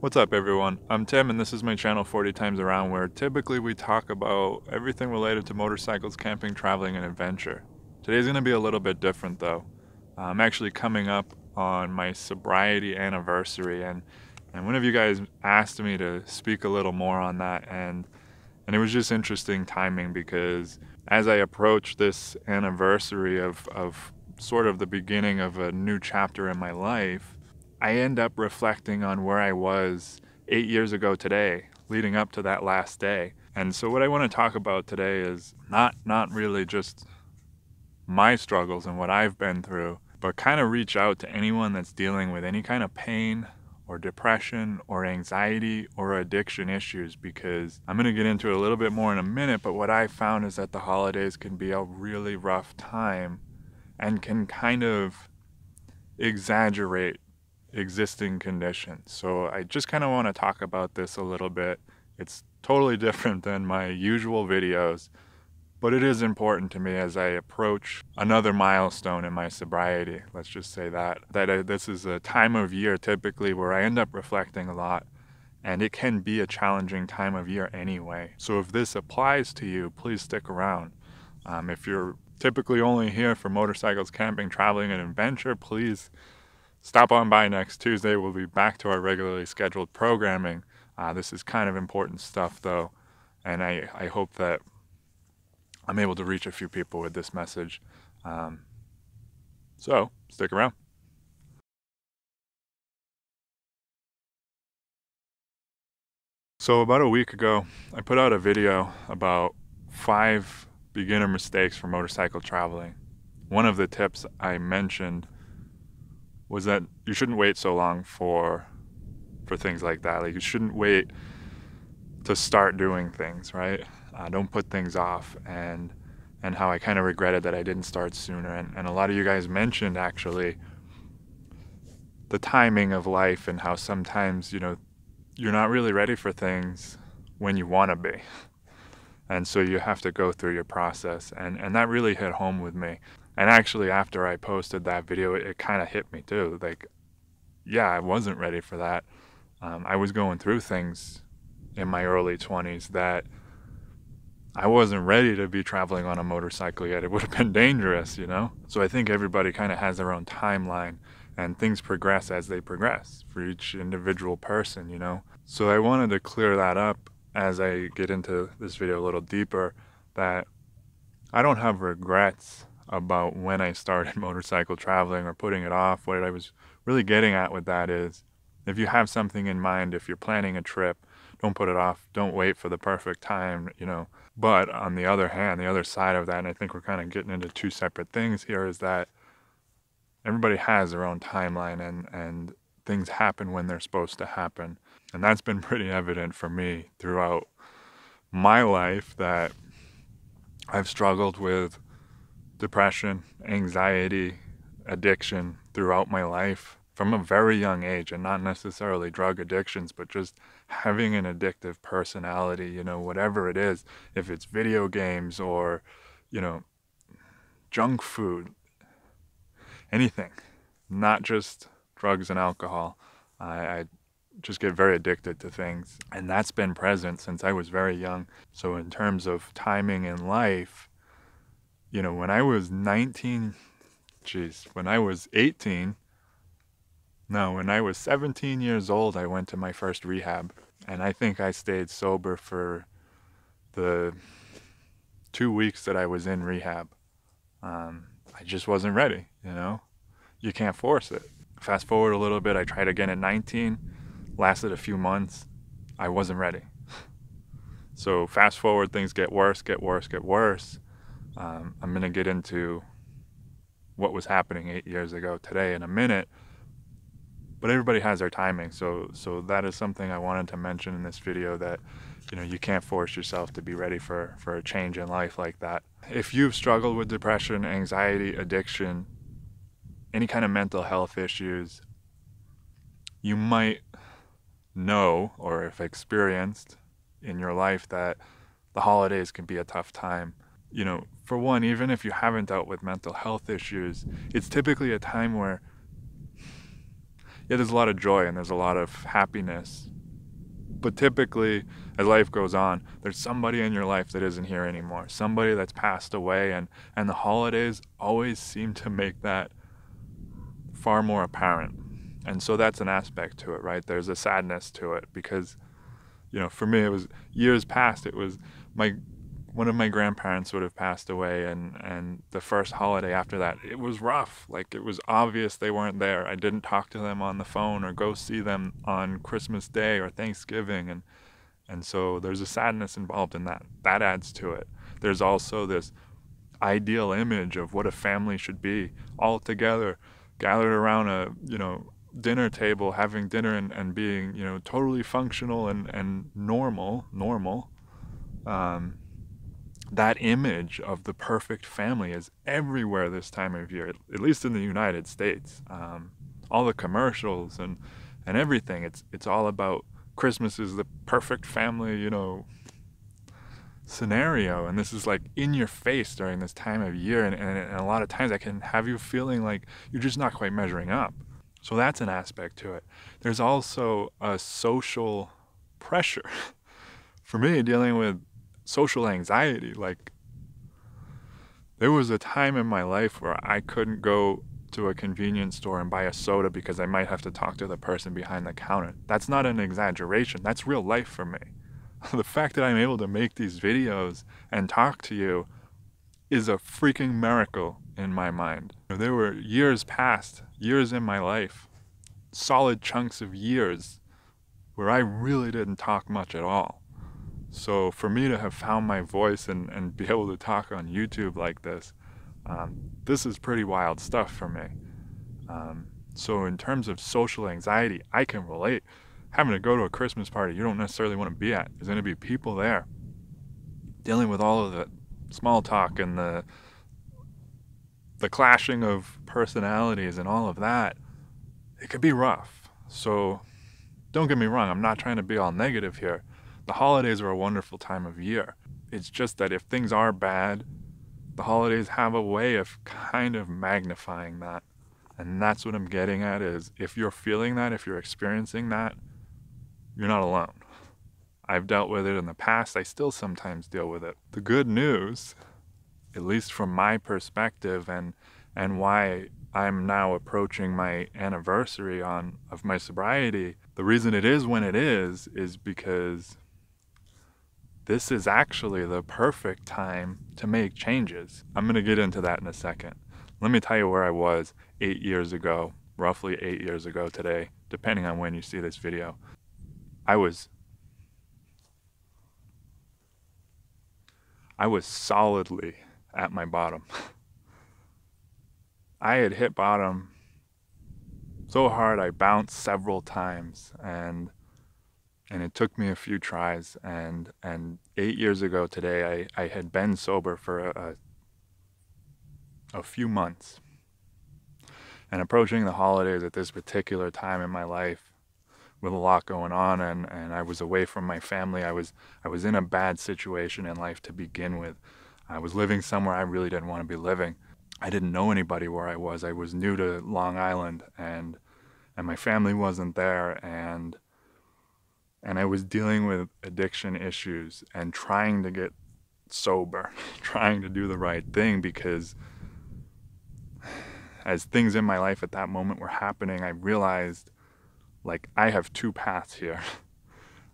What's up everyone, I'm Tim and this is my channel 40 Times Around, where typically we talk about everything related to motorcycles, camping, traveling, and adventure. Today's going to be a little bit different though. I'm actually coming up on my sobriety anniversary and one of you guys asked me to speak a little more on that and it was just interesting timing because as I approach this anniversary of sort of the beginning of a new chapter in my life, I end up reflecting on where I was 8 years ago today, leading up to that last day. And so what I want to talk about today is not really just my struggles and what I've been through, but kind of reach out to anyone that's dealing with any kind of pain or depression or anxiety or addiction issues, because I'm going to get into it a little bit more in a minute, but what I found is that the holidays can be a really rough time and can kind of exaggerate existing conditions. So I just kind of want to talk about this a little bit. It's totally different than my usual videos, but it is important to me as I approach another milestone in my sobriety. Let's just say that this is a time of year typically where I end up reflecting a lot, and it can be a challenging time of year anyway. So if this applies to you, please stick around. If you're typically only here for motorcycles, camping, traveling, and adventure, please stop on by next Tuesday. We'll be back to our regularly scheduled programming. This is kind of important stuff though, and I hope that I'm able to reach a few people with this message. So stick around. So about a week ago, I put out a video about 5 beginner mistakes for motorcycle traveling. One of the tips I mentioned was that you shouldn't wait so long for things like that. Like, you shouldn't wait to start doing things, right? Don't put things off, and how I kind of regretted that I didn't start sooner. And a lot of you guys mentioned actually the timing of life and how sometimes, you know, you're not really ready for things when you want to be. And so you have to go through your process. And that really hit home with me. And actually, after I posted that video, it kind of hit me too. Like, yeah, I wasn't ready for that. I was going through things in my early 20s that I wasn't ready to be traveling on a motorcycle yet. It would have been dangerous, you know? So I think everybody kind of has their own timeline, and things progress as they progress for each individual person, you know? So I wanted to clear that up as I get into this video a little deeper, that I don't have regrets about when I started motorcycle traveling or putting it off. What I was really getting at with that is, if you have something in mind, if you're planning a trip, don't put it off, don't wait for the perfect time, you know. But on the other hand, the other side of that, and I think we're kind of getting into two separate things here, is that everybody has their own timeline, and things happen when they're supposed to happen. And that's been pretty evident for me throughout my life, that I've struggled with depression, anxiety, addiction throughout my life from a very young age, and not necessarily drug addictions, but just having an addictive personality, you know, whatever it is, if it's video games or, you know, junk food, anything, not just drugs and alcohol. I just get very addicted to things, and that's been present since I was very young. So in terms of timing in life, you know, when I was 17 years old, I went to my first rehab. And I think I stayed sober for the 2 weeks that I was in rehab. I just wasn't ready, you know? You can't force it. Fast forward a little bit, I tried again at 19, lasted a few months. I wasn't ready. So fast forward, things get worse, get worse, get worse. I'm going to get into what was happening 8 years ago today in a minute, but everybody has their timing. So that is something I wanted to mention in this video, that, you know, you can't force yourself to be ready for a change in life like that. If you've struggled with depression, anxiety, addiction, any kind of mental health issues, you might know or have experienced in your life that the holidays can be a tough time. You know, for one, even if you haven't dealt with mental health issues, it's typically a time where yeah, there's a lot of joy and there's a lot of happiness. But typically, as life goes on, there's somebody in your life that isn't here anymore, somebody that's passed away, and the holidays always seem to make that far more apparent. And so that's an aspect to it, right? There's a sadness to it because, you know, for me, it was years past. It was one of my grandparents would have passed away, and the first holiday after that, it was rough. Like, it was obvious they weren't there. I didn't talk to them on the phone or go see them on Christmas Day or Thanksgiving. And so there's a sadness involved in that. That adds to it. There's also this ideal image of what a family should be, all together, gathered around a, you know, dinner table, having dinner and being, you know, totally functional and normal. That image of the perfect family is everywhere this time of year, at least in the United States. All the commercials and everything, it's all about Christmas is the perfect family, you know, scenario. And this is like in your face during this time of year. And a lot of times that can have you feeling like you're just not quite measuring up. So that's an aspect to it. There's also a social pressure. For me, dealing with social anxiety, like, there was a time in my life where I couldn't go to a convenience store and buy a soda because I might have to talk to the person behind the counter. That's not an exaggeration. That's real life for me. The fact that I'm able to make these videos and talk to you is a freaking miracle in my mind. There were years in my life, solid chunks of years, where I really didn't talk much at all. So for me to have found my voice and be able to talk on YouTube like this, this is pretty wild stuff for me. So in terms of social anxiety, I can relate. Having to go to a Christmas party you don't necessarily want to be at. There's going to be people there. Dealing with all of the small talk and the clashing of personalities and all of that, it could be rough. So don't get me wrong, I'm not trying to be all negative here. The holidays are a wonderful time of year. It's just that if things are bad, the holidays have a way of kind of magnifying that. And that's what I'm getting at, is if you're feeling that, if you're experiencing that, you're not alone. I've dealt with it in the past. I still sometimes deal with it. The good news, at least from my perspective, and why I'm now approaching my anniversary of my sobriety, the reason it is when it is because this is actually the perfect time to make changes. I'm going to get into that in a second. Let me tell you where I was 8 years ago, roughly 8 years ago today, depending on when you see this video. I was solidly at my bottom. I had hit bottom so hard I bounced several times, and it took me a few tries, and 8 years ago today I had been sober for a few months, and approaching the holidays at this particular time in my life with a lot going on, and I was away from my family. I was in a bad situation in life to begin with. I was living somewhere I really didn't want to be living. I didn't know anybody where I was. I was new to Long Island, and my family wasn't there, and I was dealing with addiction issues and trying to get sober, trying to do the right thing, because as things in my life at that moment were happening, I realized, like, I have two paths here.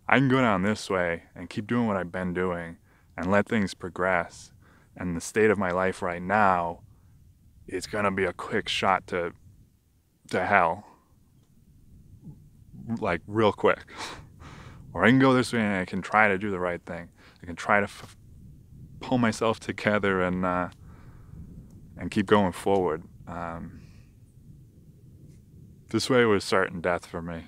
I can go down this way and keep doing what I've been doing and let things progress, and the state of my life right now, it's gonna be a quick shot to hell, like, real quick. Or I can go this way and I can try to do the right thing. I can try to pull myself together and keep going forward. This way was certain death for me.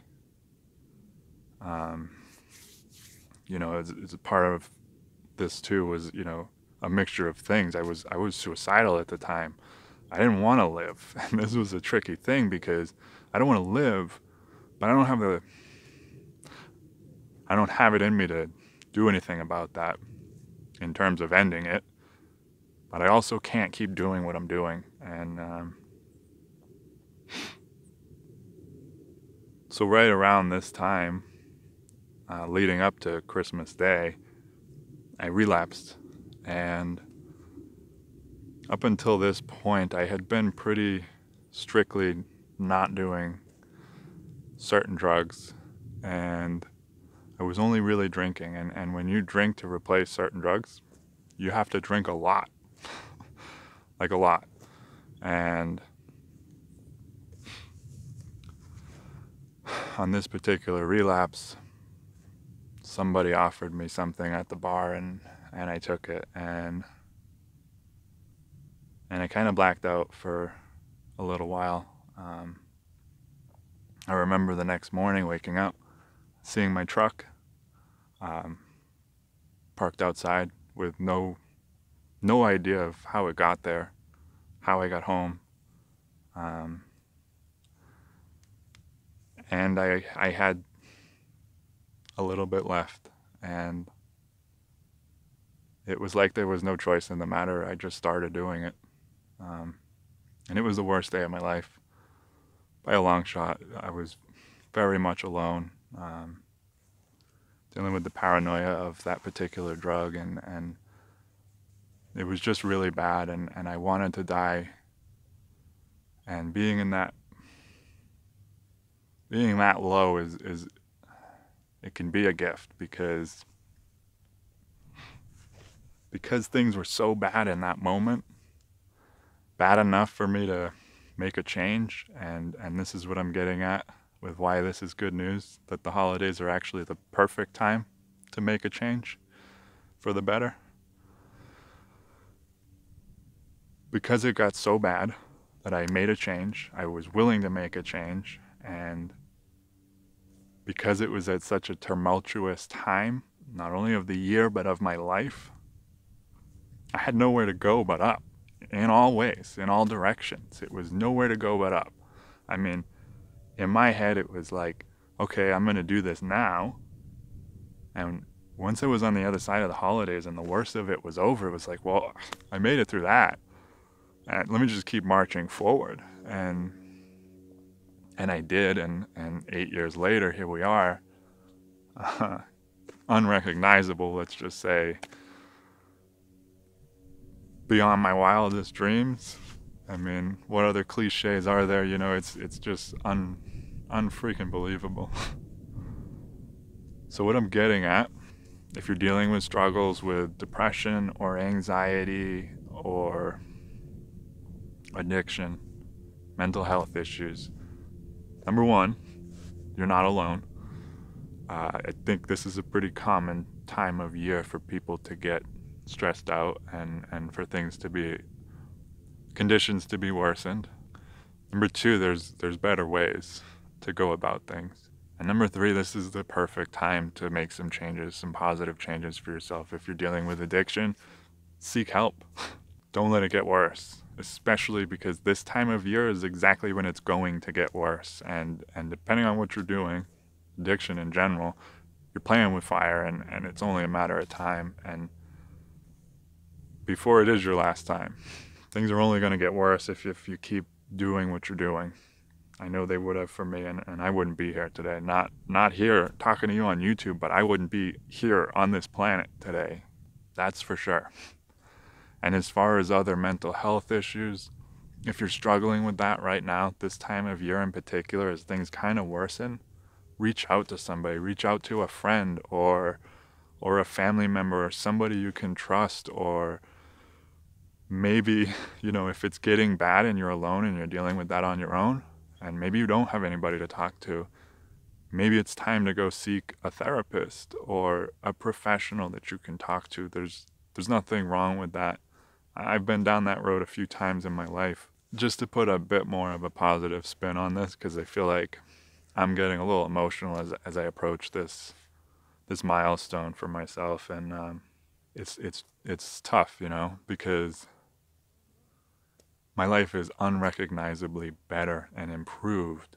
You know, it's a part of this too was, you know, a mixture of things. I was suicidal at the time. I didn't want to live, and this was a tricky thing because I don't want to live, but I don't have it in me to do anything about that in terms of ending it. But I also can't keep doing what I'm doing, and So right around this time, leading up to Christmas Day, I relapsed, and up until this point I had been pretty strictly not doing certain drugs, and I was only really drinking, and when you drink to replace certain drugs, you have to drink a lot, like a lot. And on this particular relapse, somebody offered me something at the bar, and I took it, and I kind of blacked out for a little while. I remember the next morning waking up, seeing my truck parked outside with no idea of how it got there, how I got home. And I had a little bit left, and it was like there was no choice in the matter. I just started doing it. And it was the worst day of my life. By a long shot, I was very much alone, dealing with the paranoia of that particular drug, and it was just really bad, and I wanted to die. And being that low is it can be a gift, because things were so bad in that moment, bad enough for me to make a change, and this is what I'm getting at with why this is good news, that the holidays are actually the perfect time to make a change for the better. Because it got so bad that I made a change, I was willing to make a change, and because it was at such a tumultuous time, not only of the year but of my life, I had nowhere to go but up. In all ways, in all directions. It was nowhere to go but up. I mean, in my head it was like, okay, I'm gonna do this now. And once I was on the other side of the holidays and the worst of it was over, it was like, well, I made it through that. And let me just keep marching forward. And I did, and 8 years later, here we are. Unrecognizable, let's just say. Beyond my wildest dreams. I mean, what other cliches are there? You know, it's just unfreaking believable. So what I'm getting at, if you're dealing with struggles with depression or anxiety or addiction, mental health issues, number one, you're not alone. I think this is a pretty common time of year for people to get stressed out and for conditions to be worsened. Number two, there's better ways to go about things. And number three, this is the perfect time to make some changes, some positive changes for yourself. If you're dealing with addiction, seek help. Don't let it get worse, especially because this time of year is exactly when it's going to get worse. And depending on what you're doing, addiction in general, you're playing with fire, and it's only a matter of time. And before it is your last time, things are only going to get worse if you keep doing what you're doing. I know they would have for me, and I wouldn't be here today. Not here talking to you on YouTube, but I wouldn't be here on this planet today. That's for sure. And as far as other mental health issues, if you're struggling with that right now, this time of year in particular, as things kind of worsen, reach out to somebody. Reach out to a friend or a family member or somebody you can trust, or maybe, you know, if it's getting bad and you're alone and you're dealing with that on your own, and maybe you don't have anybody to talk to, maybe it's time to go seek a therapist or a professional that you can talk to. There's nothing wrong with that. I've been down that road a few times in my life. Just to put a bit more of a positive spin on this, because I feel like I'm getting a little emotional as I approach this milestone for myself, and it's tough, you know, because my life is unrecognizably better and improved.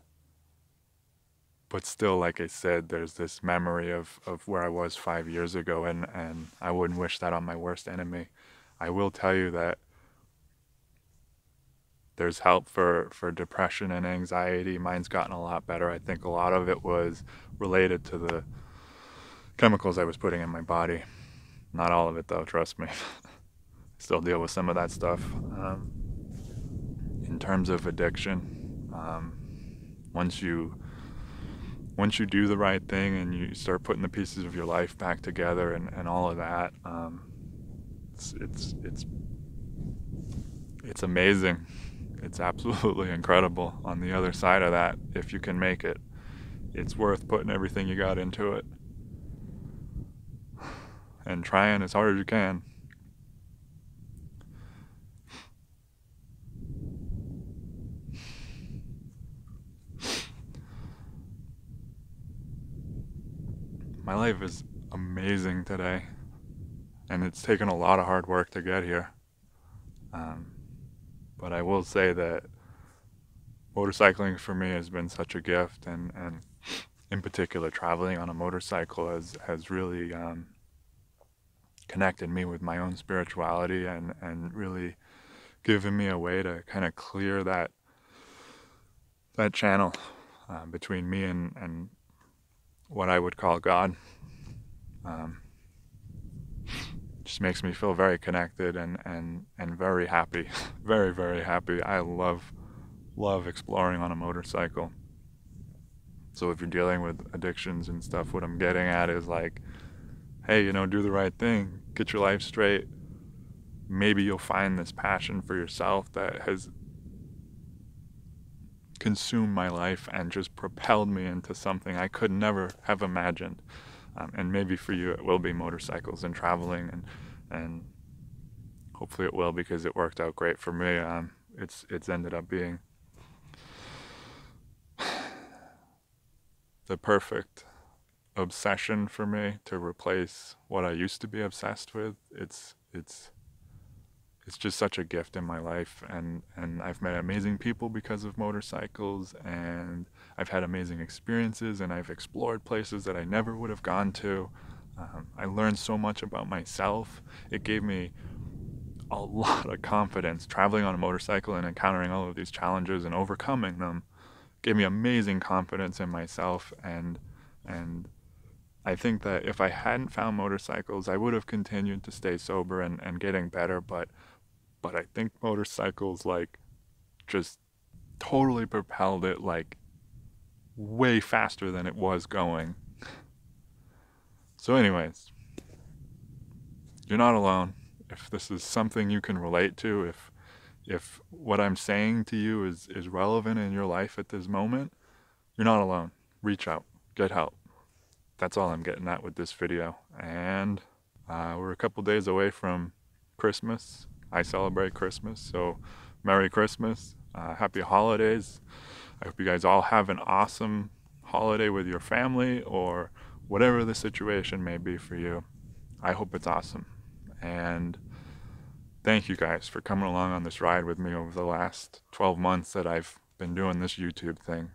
But still, like I said, there's this memory of where I was 5 years ago, and I wouldn't wish that on my worst enemy. I will tell you that there's help for depression and anxiety. Mine's gotten a lot better. I think a lot of it was related to the chemicals I was putting in my body. Not all of it though, trust me. Still deal with some of that stuff. In terms of addiction, once you do the right thing and you start putting the pieces of your life back together and all of that, it's amazing. It's absolutely incredible on the other side of that. If you can make it, it's worth putting everything you got into it and trying as hard as you can. My life is amazing today, and it's taken a lot of hard work to get here. But I will say that motorcycling for me has been such a gift, and in particular traveling on a motorcycle has really connected me with my own spirituality and really given me a way to kind of clear that channel between me and what I would call God. Just makes me feel very connected and very happy, very, very happy. I love exploring on a motorcycle. So if you're dealing with addictions and stuff, what I'm getting at is like, hey, you know, do the right thing, get your life straight. Maybe you'll find this passion for yourself that has consumed my life and just propelled me into something I could never have imagined. And maybe for you it will be motorcycles and traveling, and hopefully it will, because it worked out great for me. It's ended up being the perfect obsession for me to replace what I used to be obsessed with. It's just such a gift in my life, and I've met amazing people because of motorcycles, and I've had amazing experiences, and I've explored places that I never would have gone to. I learned so much about myself. It gave me a lot of confidence. Traveling on a motorcycle and encountering all of these challenges and overcoming them gave me amazing confidence in myself, and I think that if I hadn't found motorcycles, I would have continued to stay sober and getting better, but I think motorcycles like just totally propelled it like way faster than it was going. So anyways, you're not alone. If this is something you can relate to, if what I'm saying to you is relevant in your life at this moment, you're not alone. Reach out, get help. That's all I'm getting at with this video. And we're a couple days away from Christmas. I celebrate Christmas, so Merry Christmas. Happy holidays. I hope you guys all have an awesome holiday with your family or whatever the situation may be for you. I hope it's awesome. And thank you guys for coming along on this ride with me over the last 12 months that I've been doing this YouTube thing.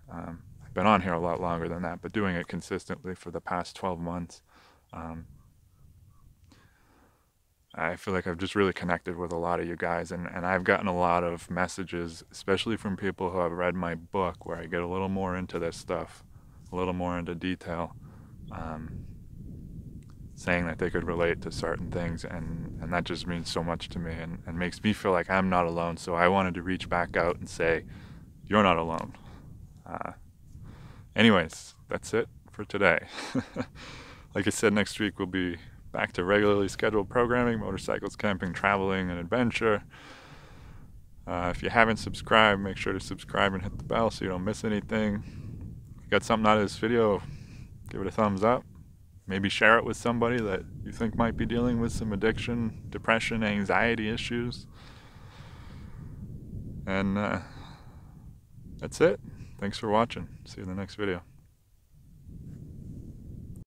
Been on here a lot longer than that, but doing it consistently for the past 12 months. I feel like I've just really connected with a lot of you guys, and I've gotten a lot of messages, especially from people who have read my book, where I get a little more into this stuff, a little more into detail, saying that they could relate to certain things, and that just means so much to me, and makes me feel like I'm not alone. So I wanted to reach back out and say, you're not alone. Anyways, that's it for today. Like I said, next week we'll be back to regularly scheduled programming, motorcycles, camping, traveling, and adventure. If you haven't subscribed, make sure to subscribe and hit the bell so you don't miss anything. If you got something out of this video, give it a thumbs up. Maybe share it with somebody that you think might be dealing with some addiction, depression, anxiety issues. And that's it. Thanks for watching. See you in the next video.